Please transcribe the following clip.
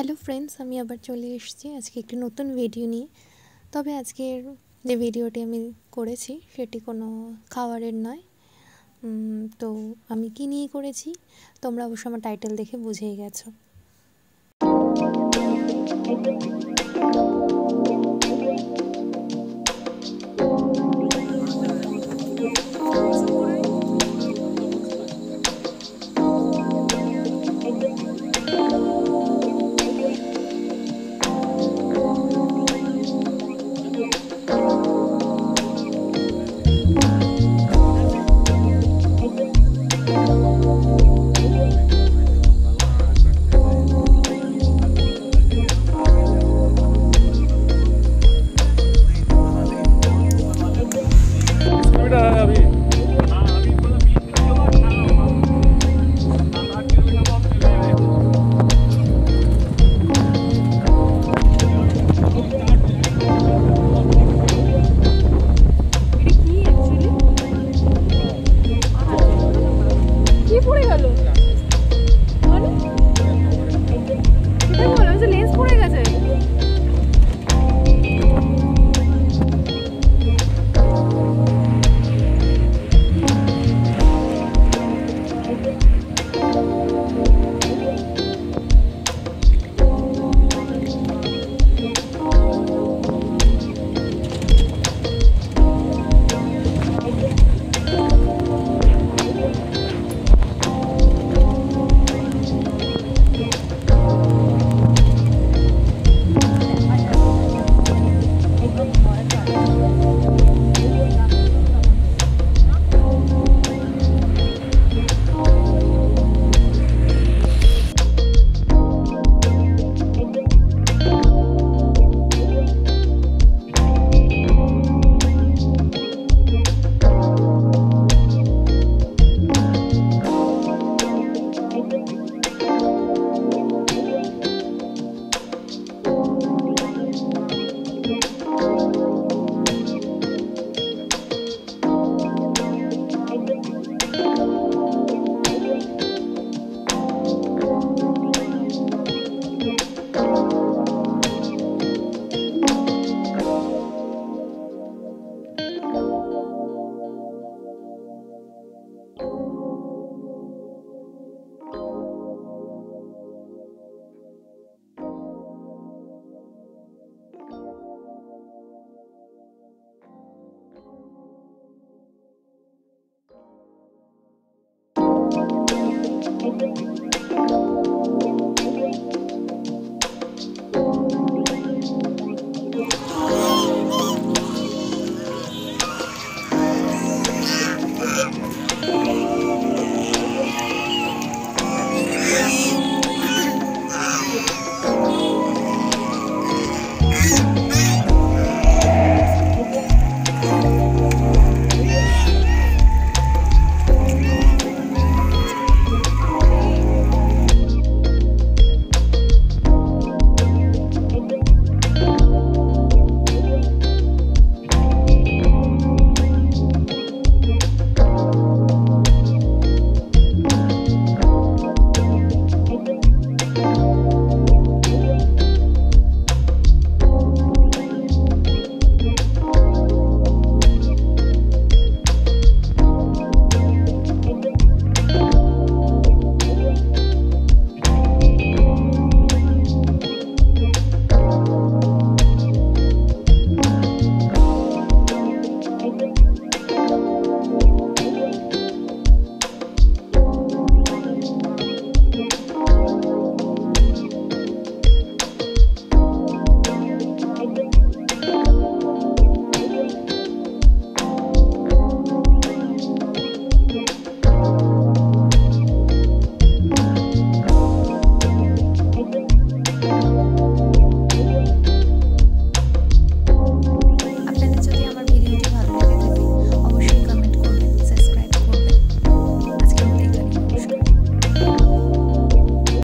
Hello friends, আমি আবার চলে এসেছি আজকে একটি নতুন ভিডিও নিয়ে। তবে আজকের যে ভিডিওটি আমি করেছি সেটি কোনো খাবারের নয়। তো আমি কী নিয়ে করেছি তোমরা অবশ্য আমার টাইটেল দেখে বুঝেই গেছো।